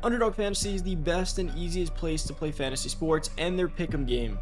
Underdog Fantasy is the best and easiest place to play fantasy sports and their pick'em game.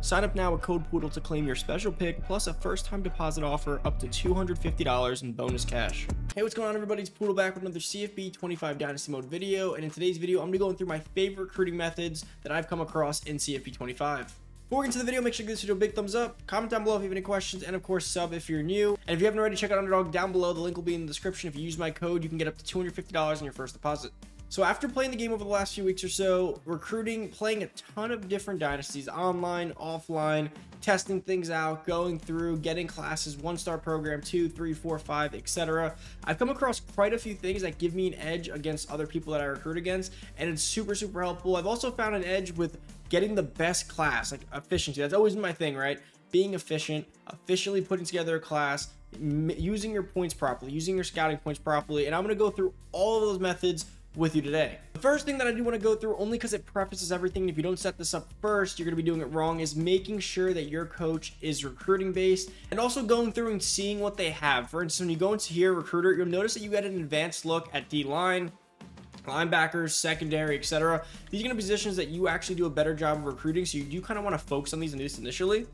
Sign up now with code POODLE to claim your special pick, plus a first-time deposit offer up to $250 in bonus cash. Hey, what's going on, everybody? It's POODLE back with another CFB 25 Dynasty Mode video, and in today's video, I'm going to be going through my favorite recruiting methods that I've come across in CFB 25. Before we get into the video, make sure you give this video a big thumbs up, comment down below if you have any questions, and of course, sub if you're new. And if you haven't already, check out Underdog down below. The link will be in the description. If you use my code, you can get up to $250 in your first deposit. So after playing the game over the last few weeks or so, recruiting, playing a ton of different dynasties, online, offline, testing things out, going through, getting classes, one-star program, 2, 3, 4, 5, etc. I've come across quite a few things that give me an edge against other people that I recruit against, and it's super, super helpful. I've also found an edge with getting the best class, like efficiency. That's always my thing, right? Being efficient, efficiently putting together a class, using your points properly, using your scouting points properly, and I'm going to go through all of those methods with you today. The first thing that I do want to go through, only because it prefaces everything, if you don't set this up first, you're going to be doing it wrong, is making sure that your coach is recruiting based and also going through and seeing what they have. For instance, when you go into here, recruiter, you'll notice that you get an advanced look at D-line, linebackers, secondary, etc. These are going to be positions that you actually do a better job of recruiting, so you do kind of want to focus on these initially.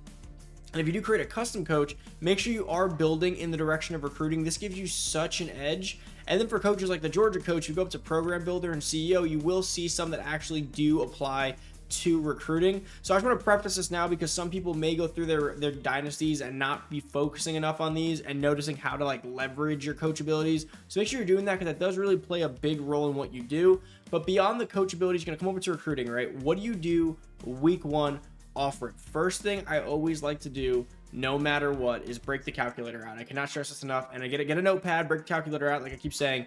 And if you do create a custom coach, make sure you are building in the direction of recruiting. This gives you such an edge. And then for coaches like the Georgia coach, you go up to program builder and CEO, you will see some that actually do apply to recruiting. So I just want to preface this now because some people may go through their dynasties and not be focusing enough on these and noticing how to like leverage your coach abilities. So make sure you're doing that because that does really play a big role in what you do. But beyond the coach abilities, you're going to come over to recruiting, right? What do you do week 1? Offer. First thing I always like to do, no matter what, is break the calculator out. I cannot stress this enough. And I get a notepad, break the calculator out, like I keep saying,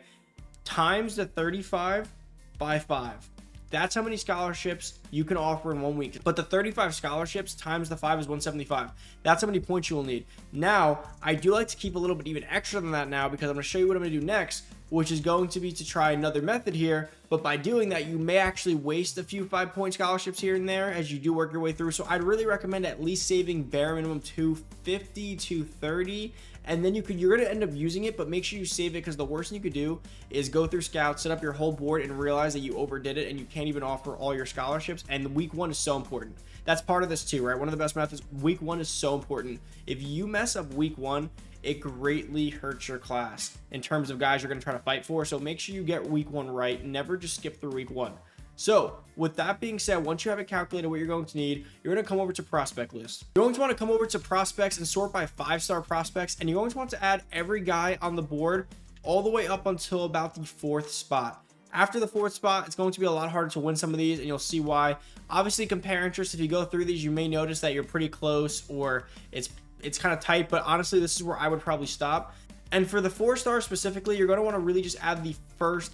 times the 35 by 5. That's how many scholarships you can offer in 1 week. But the 35 scholarships times the 5 is 175. That's how many points you will need. Now, I do like to keep a little bit even extra than that now because I'm going to show you what I'm going to do next, which is going to be to try another method here. But by doing that, you may actually waste a few 5-point scholarships here and there as you do work your way through. So I'd really recommend at least saving bare minimum 250, 230, and then you're going to end up using it, but make sure you save it because the worst thing you could do is go through scouts, set up your whole board and realize that you overdid it and you can't even offer all your scholarships. And week 1 is so important. That's part of this too, right? One of the best methods, week 1 is so important. If you mess up week 1, it greatly hurts your class in terms of guys you're going to try to fight for. So make sure you get week 1 right. Never just skip through week 1. So with that being said, once you have it calculated what you're going to need, you're going to come over to prospect list. You're going to want to come over to prospects and sort by 5-star prospects. And you're going to want to add every guy on the board all the way up until about the 4th spot. After the 4th spot, it's going to be a lot harder to win some of these, and you'll see why. Obviously, compare interests. If you go through these, you may notice that you're pretty close or it's kind of tight, but honestly, this is where I would probably stop. And for the 4-star specifically, you're going to want to really just add the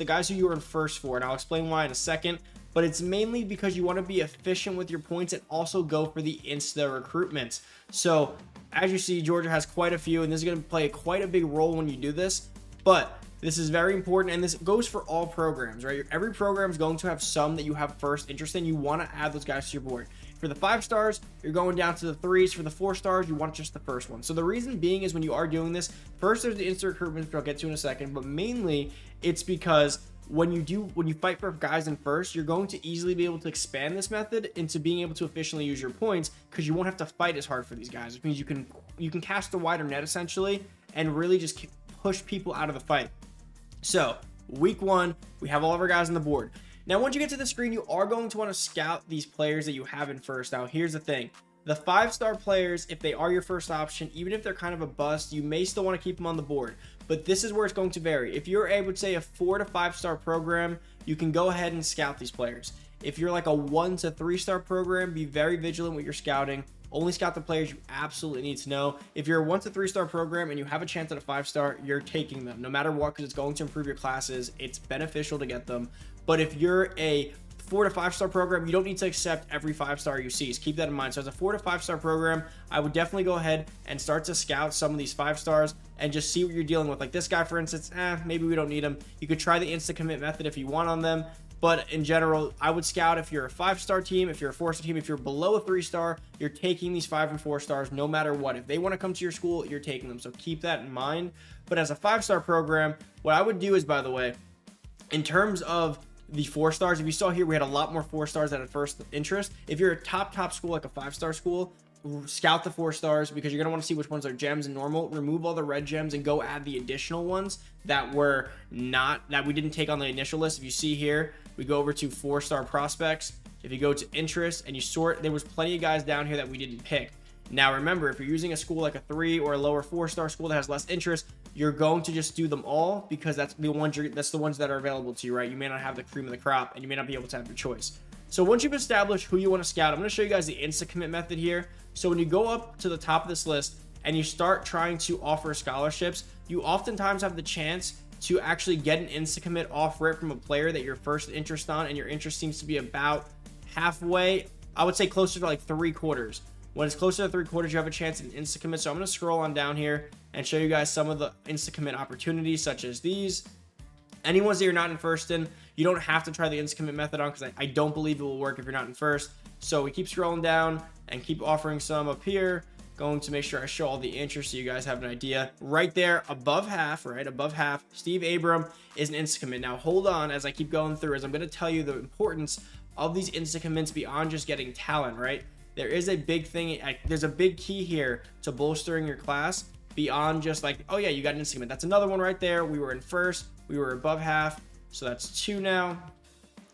guys who you were in first for, and I'll explain why in a second. But it's mainly because you want to be efficient with your points and also go for the insta recruitments. So as you see, Georgia has quite a few, and this is going to play quite a big role when you do this. But this is very important, and this goes for all programs, right? Every program is going to have some that you have first interest in. You want to add those guys to your board. For the 5 stars, you're going down to the 3s. For the 4 stars, you want just the first one. So the reason being is when you are doing this, first there's the instant recruitment, which I'll get to in a second, but mainly it's because when you fight for guys in first, you're going to easily be able to expand this method into being able to efficiently use your points because you won't have to fight as hard for these guys, which means you can cast a wider net essentially and really just push people out of the fight. So week 1, we have all of our guys on the board. Now, once you get to the screen, you are going to want to scout these players that you have in first. Now, here's the thing. The 5-star players, if they are your first option, even if they're kind of a bust, you may still want to keep them on the board. But this is where it's going to vary. If you're, I would say, a 4- to 5-star program, you can go ahead and scout these players. If you're like a 1- to 3-star program, be very vigilant with your scouting. Only scout the players you absolutely need to know. If you're a 1- to 3-star program and you have a chance at a 5-star, you're taking them no matter what because it's going to improve your classes. It's beneficial to get them. But if you're a 4- to 5-star program, you don't need to accept every 5-star you see. So keep that in mind. So as a 4- to 5-star program, I would definitely go ahead and start to scout some of these 5-stars and just see what you're dealing with. Like this guy, for instance, maybe we don't need him. You could try the instant commit method if you want on them. But in general, I would scout if you're a 5-star team, if you're a 4-star team, if you're below a 3-star, you're taking these 5 and 4 stars no matter what. If they want to come to your school, you're taking them. So keep that in mind. But as a 5-star program, what I would do is, by the way, in terms of the four stars. If you saw here, we had a lot more four stars at first interest. If you're a top school, like a five-star school, scout the four stars, because you're gonna want to see which ones are gems and normal. Remove all the red gems and go add the additional ones that were not, that we didn't take on the initial list. If you see here, we go over to four-star prospects. If you go to interest and you sort, there was plenty of guys down here that we didn't pick. Now remember, if you're using a school like a 3 or a lower 4-star school that has less interest, you're going to just do them all, because that's the ones that are available to you, right? You may not have the cream of the crop and you may not be able to have your choice. So once you've established who you want to scout, I'm going to show you guys the insta commit method here. So when you go up to the top of this list and you start trying to offer scholarships, you oftentimes have the chance to actually get an insta commit off rip from a player that you're first interest on, and your interest seems to be about halfway. I would say closer to like 3/4. When it's closer to 3/4, you have a chance at an insta commit. So I'm going to scroll on down here and show you guys some of the insta commit opportunities, such as these. Any ones that you're not in first in, you don't have to try the insta commit method on, because I don't believe it will work if you're not in first. So we keep scrolling down and keep offering some up here. Going to make sure I show all the interest so you guys have an idea. Right there, above half, right? Above half, Steve Abram is an insta commit. Now, hold on as I keep going through, as I'm going to tell you the importance of these insta commits beyond just getting talent, right? There is a big thing, there's a big key here to bolstering your class beyond just like, oh yeah, you got an insta commit. That's another one right there. We were in first, we were above half, so that's 2 now.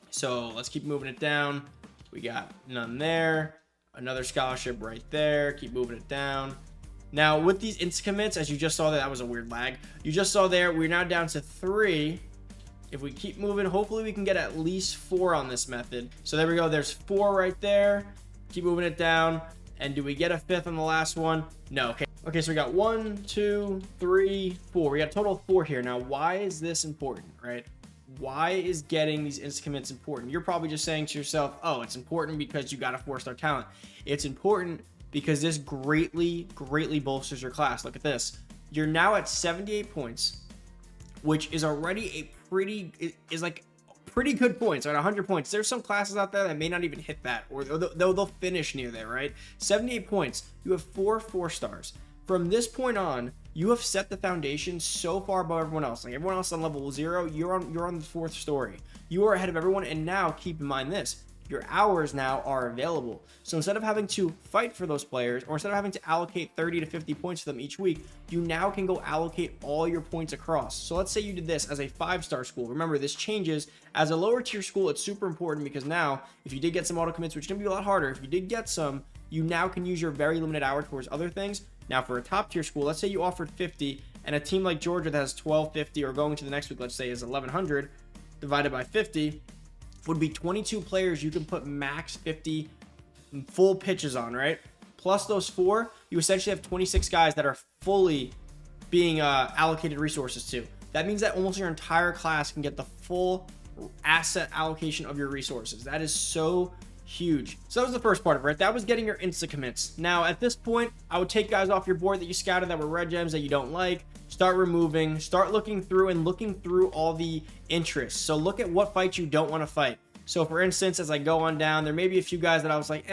So let's keep moving it down. We got none there. Another scholarship right there. Keep moving it down. Now with these insta commits, as you just saw, that was a weird lag. You just saw there, we're now down to 3. If we keep moving, hopefully we can get at least 4 on this method. So there we go. There's 4 right there. Keep moving it down. And do we get a 5th on the last one? No. Okay, so we got 1, 2, 3, 4. We got a total of 4 here. Now, why is this important, right? Why is getting these insta commits important? You're probably just saying to yourself, oh, it's important because you got a 4-star talent. It's important because this greatly bolsters your class. Look at this. You're now at 78 points, which is already a pretty good points, right? 100 points. There's some classes out there that may not even hit that, or they'll finish near there, right? 78 points. You have 4 4 stars. From this point on, you have set the foundation so far above everyone else. Like everyone else on level 0, you're on the 4th story. You are ahead of everyone. And now keep in mind this, your hours now are available. So instead of having to fight for those players, or instead of having to allocate 30 to 50 points to them each week, you now can go allocate all your points across. So let's say you did this as a 5-star school. Remember, this changes. As a lower tier school, it's super important, because now if you did get some auto commits, which is going to be a lot harder, if you did get some, you now can use your very limited hour towards other things. Now for a top tier school, let's say you offered 50, and a team like Georgia that has 1250, or going to the next week, let's say is 1100 divided by 50, would be 22 players you can put max 50 full pitches on, right? Plus those 4, you essentially have 26 guys that are fully being allocated resources to. That means that almost your entire class can get the full asset allocation of your resources. That is so huge. So that was the first part of it. That was getting your insta commits. Now at this point, I would take guys off your board that you scouted that were red gems that you don't like. Start removing, start looking through all the interests. So look at what fights you don't want to fight. So for instance, as I go on down, there may be a few guys that I was like,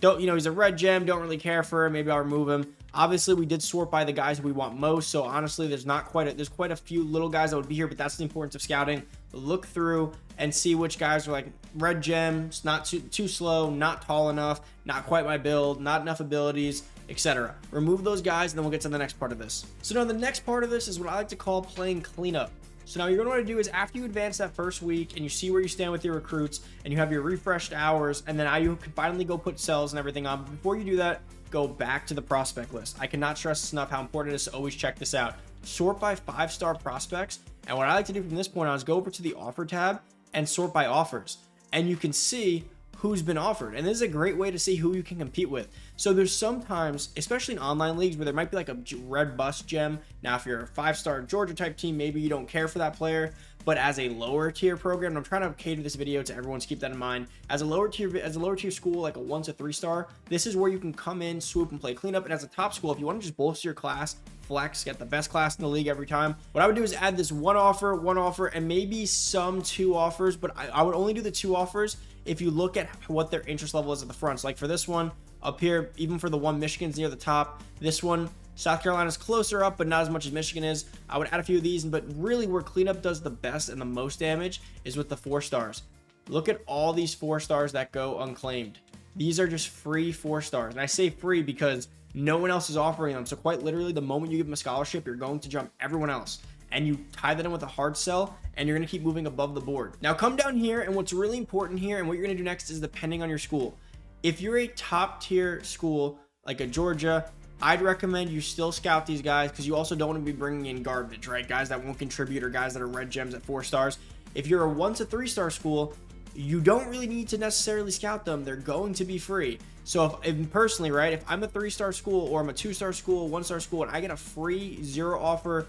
don't, you know, he's a red gem, don't really care for him, maybe I'll remove him. Obviously we did sort by the guys we want most. So honestly, there's quite a few little guys that would be here, but that's the importance of scouting. Look through and see which guys are like red gems, not too slow, not tall enough, not quite my build, not enough abilities, etc. Remove those guys, and then we'll get to the next part of this. So now the next part of this is what I like to call playing cleanup. So now you're going to want to do is, after you advance that first week and you see where you stand with your recruits and you have your refreshed hours, and then you can finally go put cells and everything on. But before you do that, go back to the prospect list. I cannot stress enough how important it is to always check this out. Sort by 5-star prospects. And what I like to do from this point on is go over to the offer tab and sort by offers. And you can see who's been offered. And this is a great way to see who you can compete with. So there's sometimes, especially in online leagues, where there might be like a red bust gem. Now, if you're a 5-star Georgia type team, maybe you don't care for that player, but as a lower tier program, and I'm trying to cater this video to everyone, so keep that in mind. As a lower tier school, like a 1 to 3-star, this is where you can come in, swoop and play cleanup. And as a top school, if you want to just bolster your class, flex, get the best class in the league every time, what I would do is add this one offer, and maybe some 2 offers, but I would only do the 2 offers if you look at what their interest level is at the front. So like for this one up here, even for the one, Michigan's near the top, this one South Carolina's closer up, but not as much as Michigan is. I would add a few of these, but really where cleanup does the best and the most damage is with the 4 stars. Look at all these 4 stars that go unclaimed. These are just free 4 stars. And I say free because no one else is offering them. So quite literally, the moment you give them a scholarship, you're going to jump everyone else. And you tie that in with a hard sell, and you're going to keep moving above the board. Now come down here, and what's really important here and what you're going to do next is depending on your school. If you're a top tier school like a Georgia, I'd recommend you still scout these guys because you also don't want to be bringing in garbage, right? Guys that won't contribute or guys that are red gems at 4 stars. If you're a 1 to 3 star school, you don't really need to necessarily scout them. They're going to be free. So if personally, right, if I'm a 3 star school or I'm a 2 star school, 1 star school, and I get a free 0 offer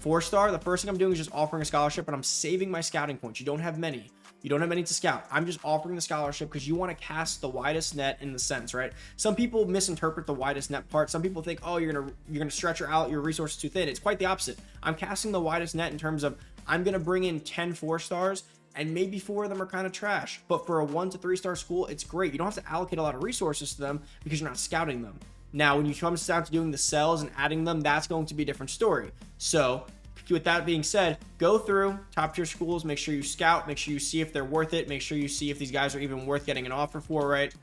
4 star, the first thing I'm doing is just offering a scholarship, and I'm saving my scouting points. You don't have many. You don't have many to scout. I'm just offering the scholarship because you want to cast the widest net in the sense, right? Some people misinterpret the widest net part. Some people think, oh, you're gonna stretch out your resources too thin. It's quite the opposite. I'm casting the widest net in terms of I'm gonna bring in 10 4 stars, and maybe 4 of them are kind of trash. But for a 1 to 3 star school, it's great. You don't have to allocate a lot of resources to them because you're not scouting them. Now, when you come down to doing the sells and adding them, that's going to be a different story. So with that being said, go through top tier schools, make sure you scout, make sure you see if they're worth it, make sure you see if these guys are even worth getting an offer for, right?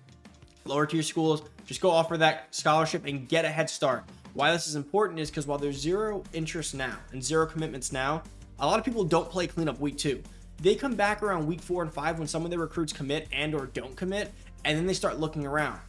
Lower tier schools, just go offer that scholarship and get a head start. Why this is important is because while there's 0 interest now and 0 commitments now, a lot of people don't play cleanup week 2. They come back around week 4 and 5 when some of their recruits commit and or don't commit, and then they start looking around.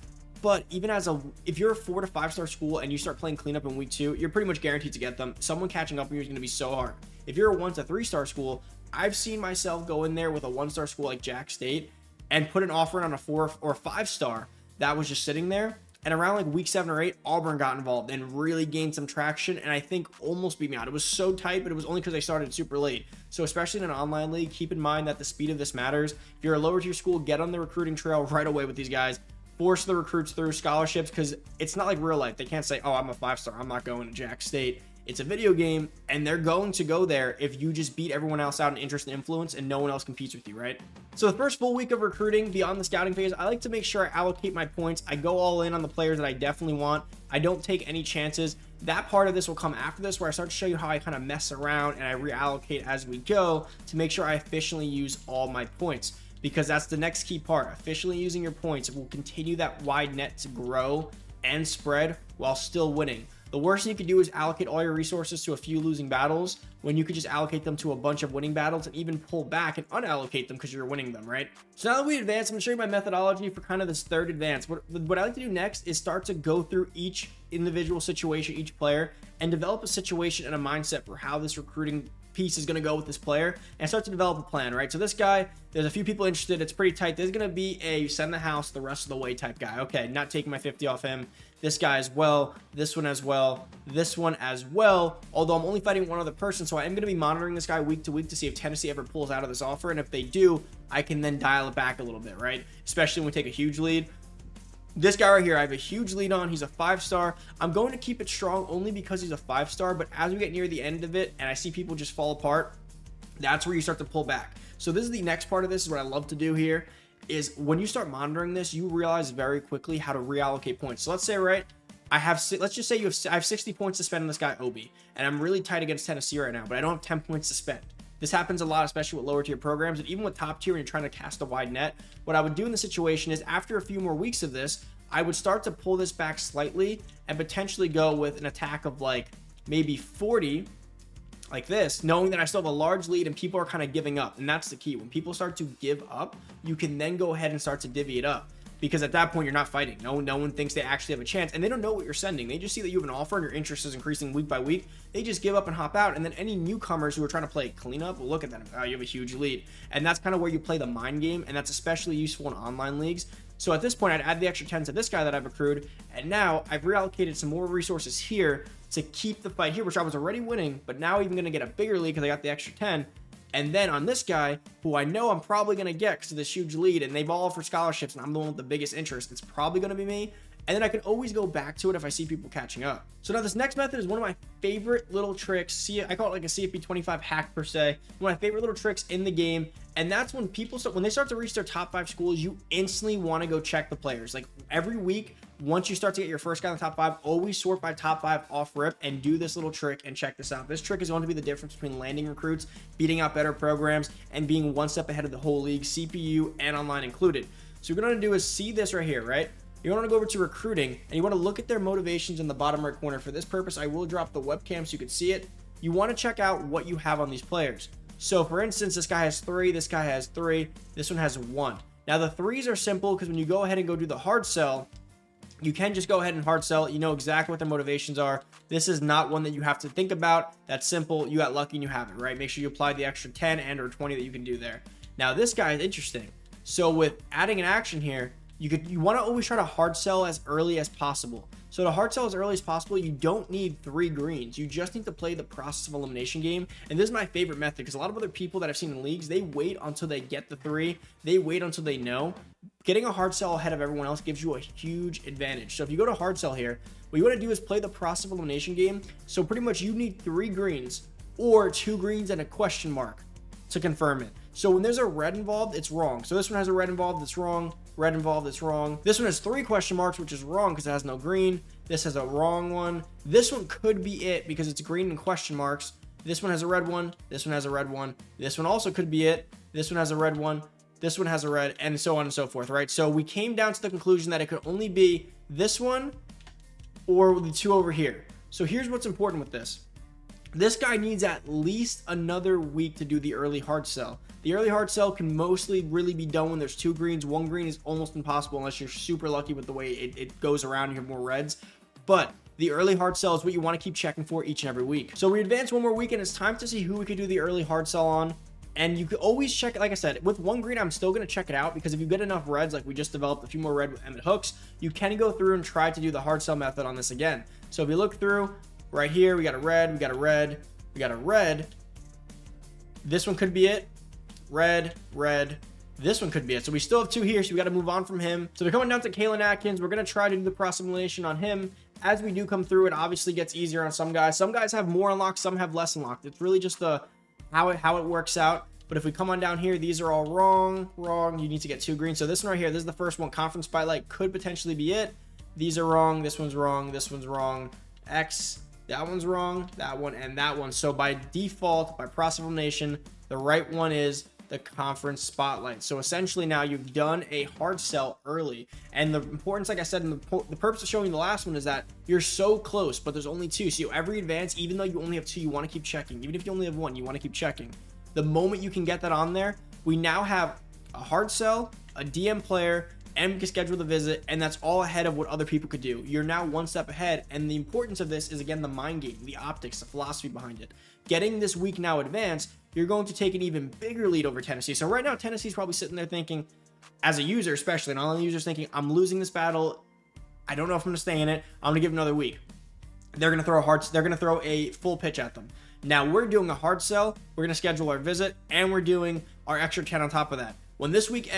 But even if you're a 4 to 5 star school and you start playing cleanup in week 2, you're pretty much guaranteed to get them. Someone catching up on you is going to be so hard. If you're a 1 to 3 star school, I've seen myself go in there with a 1 star school like Jack State and put an offer on a 4 or 5 star that was just sitting there. And around like week 7 or 8, Auburn got involved and really gained some traction. And I think almost beat me out. It was so tight, but it was only because I started super late. So especially in an online league, keep in mind that the speed of this matters. If you're a lower tier school, get on the recruiting trail right away with these guys. Force the recruits through scholarships because it's not like real life. They can't say, oh, I'm a 5 star, I'm not going to Jack State. It's a video game, and they're going to go there if you just beat everyone else out in interest and influence and no one else competes with you, right? So the first full week of recruiting beyond the scouting phase, I like to make sure I allocate my points. I go all in on the players that I definitely want. I don't take any chances. That part of this will come after this where I start to show you how I kind of mess around and I reallocate as we go to make sure I efficiently use all my points. Because that's the next key part. Efficiently using your points will continue that wide net to grow and spread while still winning. The worst thing you could do is allocate all your resources to a few losing battles when you could just allocate them to a bunch of winning battles and even pull back and unallocate them because you're winning them, right? So now that we advance, I'm going to show you my methodology for kind of this third advance. What I like to do next is start to go through each individual situation, each player, and develop a situation and a mindset for how this recruiting piece is going to go with this player and start to develop a plan, right? So this guy, there's a few people interested. It's pretty tight. There's going to be a send the house the rest of the way type guy. Okay, not taking my 50 off him. This guy as well. This one as well. This one as well. Although I'm only fighting one other person, so I am going to be monitoring this guy week to week to see if Tennessee ever pulls out of this offer. And if they do, I can then dial it back a little bit, right? Especially when we take a huge lead. This guy right here, I have a huge lead on. He's a 5 star. I'm going to keep it strong only because he's a 5 star, but as we get near the end of it and I see people just fall apart, that's where you start to pull back. So this is the next part of this is what I love to do here is when you start monitoring this, you realize very quickly how to reallocate points. So let's say, right, I have 60 points to spend on this guy, Obi, and I'm really tight against Tennessee right now, but I don't have 10 points to spend. This happens a lot, especially with lower tier programs and even with top tier when you're trying to cast a wide net. What I would do in the situation is after a few more weeks of this, I would start to pull this back slightly and potentially go with an attack of like maybe 40 like this, knowing that I still have a large lead and people are kind of giving up. And that's the key. When people start to give up, you can then go ahead and start to divvy it up. Because at that point, you're not fighting. No one thinks they actually have a chance, and they don't know what you're sending. They just see that you have an offer and your interest is increasing week by week. They just give up and hop out, and then any newcomers who are trying to play cleanup will look at them. Oh, you have a huge lead. And that's kind of where you play the mind game, and that's especially useful in online leagues. So at this point, I'd add the extra 10 to this guy that I've accrued, and now I've reallocated some more resources here to keep the fight here, which I was already winning, but now even going to get a bigger lead because I got the extra 10. And then on this guy, who I know I'm probably going to get because of this huge lead, and they've all offered scholarships, and I'm the one with the biggest interest, it's probably going to be me. and then I can always go back to it if I see people catching up. So now this next method is one of my favorite little tricks. See, I call it like a CFP25 hack per se. One of my favorite little tricks in the game, and that's when people start, when they start to reach their top 5 schools, you instantly want to go check the players. Like every week, once you start to get your first guy in the top 5, always sort by top 5 off rip and do this little trick and check this out. This trick is going to be the difference between landing recruits, beating out better programs, and being one step ahead of the whole league, CPU and online included. So what you're going to do is see this right here, right? You want to go over to recruiting and you want to look at their motivations in the bottom right corner. For this purpose, I will drop the webcam so you can see it. You want to check out what you have on these players. So for instance, this guy has 3, this guy has 3, this one has 1. Now the 3s are simple because when you go ahead and go do the hard sell, you can just go ahead and hard sell it. You know exactly what their motivations are. This is not one that you have to think about. That's simple. You got lucky and you have it, right? Make sure you apply the extra 10 and or 20 that you can do there. Now this guy is interesting. So with adding an action here, you want to always try to hard sell as early as possible. So to hard sell as early as possible, you don't need 3 greens. You just need to play the process of elimination game. And this is my favorite method because a lot of other people that I've seen in leagues, they wait until they get the 3. They wait until they know. Getting a hard sell ahead of everyone else gives you a huge advantage. So if you go to hard sell here, what you want to do is play the process of elimination game. So pretty much you need 3 greens or 2 greens and a question mark to confirm it. So when there's a red involved, it's wrong. So this one has a red involved, it's wrong. Red involved, it's wrong. This one has 3 question marks, which is wrong because it has no green. This has a wrong one. This one could be it because it's green and question marks. This one has a red one. This one has a red one. This one also could be it. This one has a red one. This one has a red, and so on and so forth, right? So we came down to the conclusion that it could only be this one or the 2 over here. So here's what's important with this. This guy needs at least another week to do the early hard sell. The early hard sell can mostly really be done when there's 2 greens. 1 green is almost impossible unless you're super lucky with the way it goes around. You have more reds. But the early hard sell is what you want to keep checking for each and every week. So we advance one more week, and it's time to see who we could do the early hard sell on. And you can always check it. Like I said, with 1 green, I'm still going to check it out because if you get enough reds, like we just developed a few more red with Emmett Hooks, you can go through and try to do the hard sell method on this again. So if you look through right here, we got a red, we got a red, we got a red. This one could be it. Red, red. This one could be it. So we still have 2 here, so we got to move on from him. So we're coming down to Kalen Atkins. We're going to try to do the process elimination on him. As we do come through, it obviously gets easier on some guys. Some guys have more unlocked, some have less unlocked. It's really just the how it works out. But if we come on down here, these are all wrong. You need to get 2 green. So this one right here, this is the first one. Conference Spotlight could potentially be it. These are wrong. This one's wrong. This one's wrong. X. That one's wrong. That one and that one. So by default, by process elimination, the right one is the Conference Spotlight. So essentially now you've done a hard sell early. And the importance, like I said, and the purpose of showing the last one is that you're so close, but there's only 2. So every advance, even though you only have 2, you want to keep checking. Even if you only have 1, you want to keep checking. The moment you can get that on there, we now have a hard sell, a DM player, and we can schedule the visit, and that's all ahead of what other people could do. You're now one step ahead, and the importance of this is, again, the mind game, the optics, the philosophy behind it. Getting this week now advanced, you're going to take an even bigger lead over Tennessee. So right now, Tennessee's probably sitting there thinking, as a user especially, and all the users thinking, I'm losing this battle. I don't know if I'm going to stay in it. I'm going to give another week. They're going to throw a full pitch at them. Now, we're doing a hard sell. We're going to schedule our visit, and we're doing our extra 10 on top of that. When this week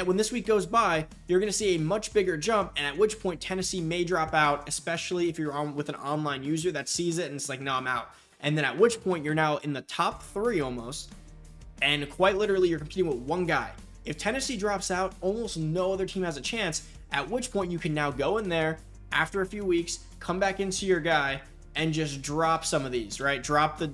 goes by, you're going to see a much bigger jump, and at which point Tennessee may drop out, especially if you're on with an online user that sees it and it's like, no, I'm out. And then at which point you're now in the top 3 almost, and quite literally you're competing with 1 guy. If Tennessee drops out, almost no other team has a chance, at which point you can now go in there after a few weeks, come back into your guy, and just drop some of these, right? Drop the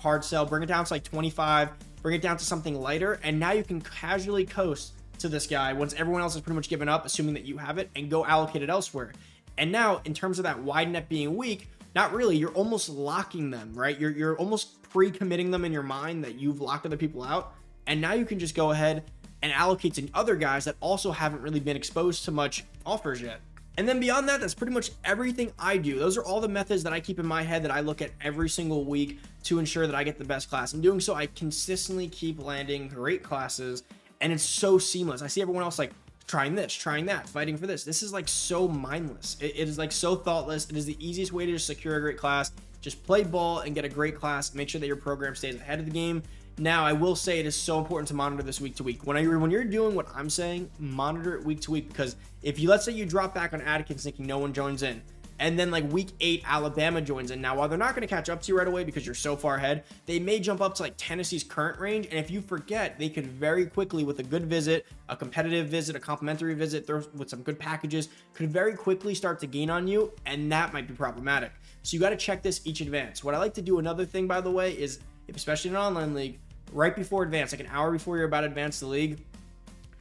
hard sell, bring it down to like 25, bring it down to something lighter, and now you can casually coast to this guy once everyone else has pretty much given up, assuming that you have it, and go allocate it elsewhere. And now, in terms of that wide net being weak, not really, you're almost locking them, right? You're almost pre-committing them in your mind that you've locked other people out, and now you can just go ahead and allocate to other guys that also haven't really been exposed to much offers yet. And then beyond that, that's pretty much everything I do. Those are all the methods that I keep in my head that I look at every single week to ensure that I get the best class. In doing so, I consistently keep landing great classes, and it's so seamless. I see everyone else like trying this, trying that, fighting for this. This is like so mindless. It is like so thoughtless. It is the easiest way to just secure a great class. Just play ball and get a great class. Make sure that your program stays ahead of the game. Now, I will say it is so important to monitor this week to week. When you're doing what I'm saying, monitor it week to week, because if you, let's say you drop back on Atkins thinking no one joins in, and then like week 8, Alabama joins in. Now, while they're not going to catch up to you right away because you're so far ahead, they may jump up to like Tennessee's current range. And if you forget, they could very quickly, with a good visit, a competitive visit, a complimentary visit, with some good packages, could very quickly start to gain on you. And that might be problematic. So you got to check this each advance. What I like to do, another thing, by the way, is, especially in an online league, right before advance, like an hour before you're about to advance the league,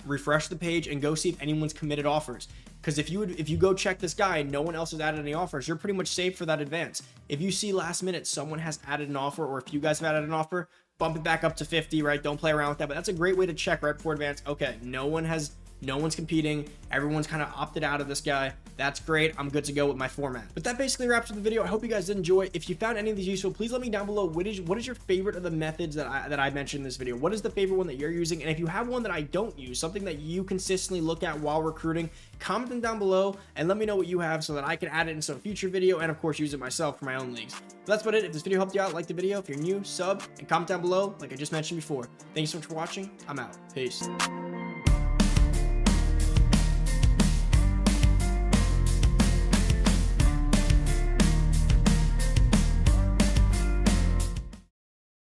refresh the page and go see if anyone's committed offers. Because if you go check this guy and no one else has added any offers, you're pretty much safe for that advance. If you see last minute someone has added an offer, or if you guys have added an offer, bump it back up to 50, right? Don't play around with that, but that's a great way to check right before advance. Okay, no one's competing. Everyone's kind of opted out of this guy. That's great. I'm good to go with my format. But that basically wraps up the video. I hope you guys did enjoy. If you found any of these useful, please let me down below. What is your favorite of the methods that I mentioned in this video? What is the favorite one that you're using? And if you have one that I don't use, something that you consistently look at while recruiting, comment them down below and let me know what you have so that I can add it in some future video and of course use it myself for my own leagues. So that's about it. If this video helped you out, like the video. If you're new, sub and comment down below like I just mentioned before. Thank you so much for watching. I'm out. Peace.